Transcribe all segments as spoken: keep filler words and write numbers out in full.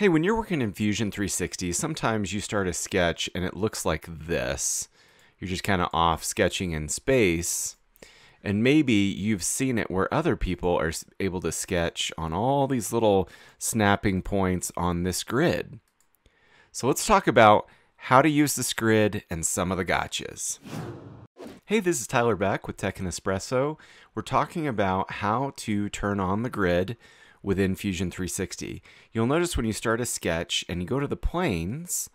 Hey, when you're working in Fusion three sixty, sometimes you start a sketch and it looks like this. You're just kind of off sketching in space. And maybe you've seen it where other people are able to sketch on all these little snapping points on this grid. So let's talk about how to use this grid and some of the gotchas. Hey, this is Tyler Beck with Tech and Espresso. We're talking about how to turn on the grid within Fusion three sixty. You'll notice when you start a sketch and you go to the planes,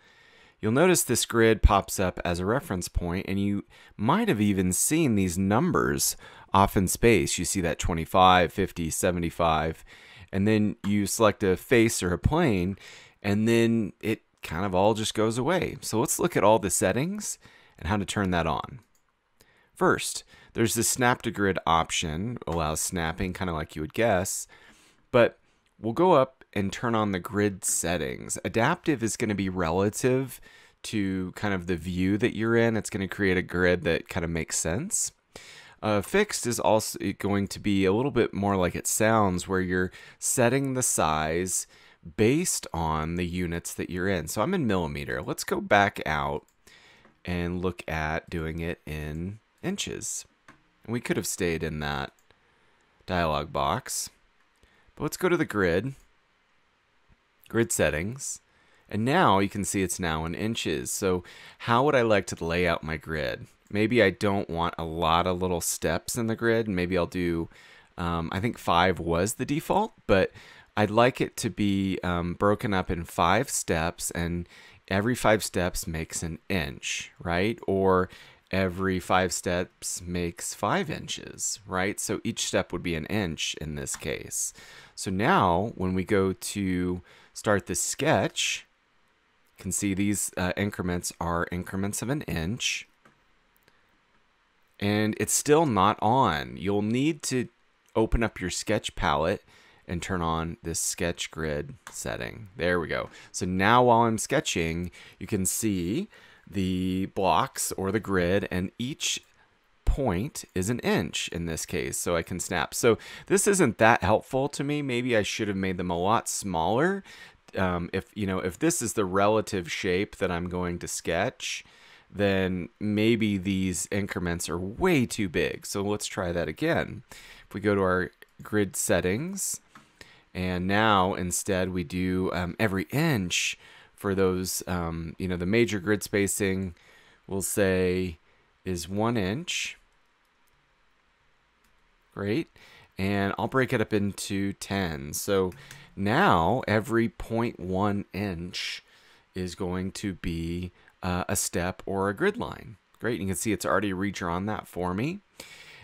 you'll notice this grid pops up as a reference point, and you might have even seen these numbers off in space. You see that twenty-five, fifty, seventy-five, and then you select a face or a plane, and then it kind of all just goes away. So let's look at all the settings and how to turn that on. First, there's this snap to grid option, allows snapping, kind of like you would guess. But we'll go up and turn on the grid settings. Adaptive is going to be relative to kind of the view that you're in. It's going to create a grid that kind of makes sense. Uh, fixed is also going to be a little bit more like it sounds, where you're setting the size based on the units that you're in. So I'm in millimeter. Let's go back out and look at doing it in inches. And we could have stayed in that dialog box. But let's go to the grid, grid settings, and now you can see it's now in inches. So how would I like to lay out my grid? Maybe I don't want a lot of little steps in the grid. Maybe I'll do, um, I think five was the default, but I'd like it to be um, broken up in five steps, and every five steps makes an inch, right? Or every five steps makes five inches, right? So each step would be an inch in this case. So now when we go to start the sketch, you can see these uh, increments are increments of an inch, and it's still not on. You'll need to open up your sketch palette and turn on this sketch grid setting. There we go. So now while I'm sketching, you can see the blocks or the grid, and each point is an inch in this case, so I can snap. So this isn't that helpful to me. Maybe I should have made them a lot smaller. Um, if you know, if this is the relative shape that I'm going to sketch, then maybe these increments are way too big. So let's try that again. If we go to our grid settings, and now instead we do um, every inch. For those, um, you know, the major grid spacing, we'll say, is one inch. Great. And I'll break it up into ten. So now every zero point one inch is going to be uh, a step or a grid line. Great. You can see it's already redrawn that for me.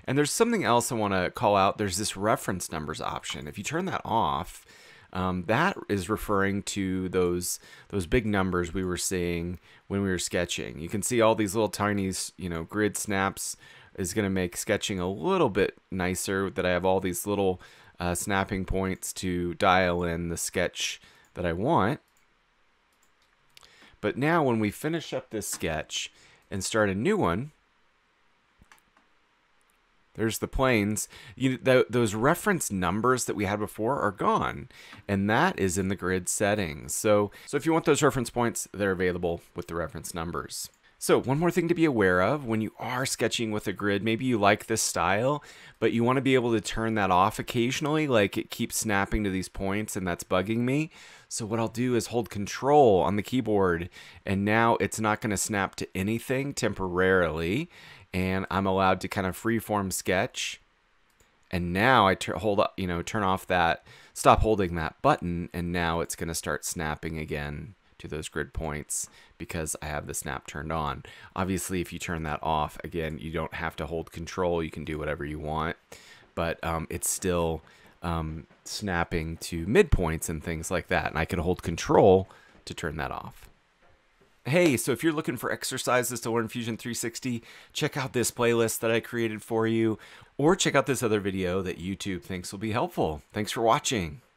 And there's something else I want to call out. There's this reference numbers option. If you turn that off, Um, that is referring to those those big numbers we were seeing when we were sketching. You can see all these little tiny, you know, grid snaps is going to make sketching a little bit nicer, that I have all these little uh, snapping points to dial in the sketch that I want. But now when we finish up this sketch and start a new one, there's the planes. You, th those reference numbers that we had before are gone, and that is in the grid settings. So, so if you want those reference points, they're available with the reference numbers. So one more thing to be aware of when you are sketching with a grid, maybe you like this style, but you want to be able to turn that off occasionally, like it keeps snapping to these points and that's bugging me. So what I'll do is hold control on the keyboard, and now it's not going to snap to anything temporarily, and I'm allowed to kind of freeform sketch. And now I hold up, you know, turn off that, stop holding that button, and now it's going to start snapping again to those grid points because I have the snap turned on. Obviously, if you turn that off, again, you don't have to hold control. You can do whatever you want, but um, it's still um, snapping to midpoints and things like that. And I can hold control to turn that off. Hey, so if you're looking for exercises to learn Fusion three sixty, check out this playlist that I created for you, or check out this other video that YouTube thinks will be helpful. Thanks for watching.